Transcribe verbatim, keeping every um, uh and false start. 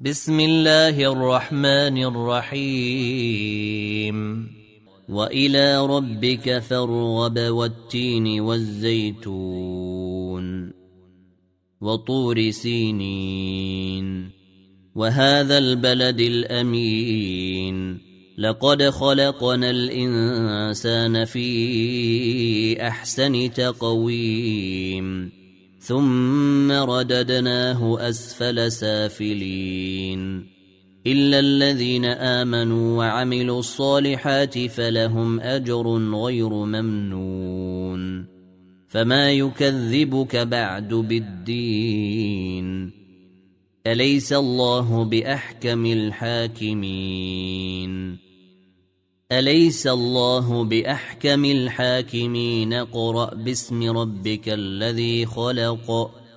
بسم الله الرحمن الرحيم وإلى ربك فارغب والتين والزيتون وطور سينين وهذا البلد الأمين لقد خلقنا الإنسان في أحسن تقويم ثم رددناه أسفل سافلين إلا الذين آمنوا وعملوا الصالحات فلهم أجر غير ممنون فما يكذبك بعد بالدين أليس الله بأحكم الحاكمين أليس الله بأحكم الحاكمين؟ اقرأ باسم ربك الذي خلق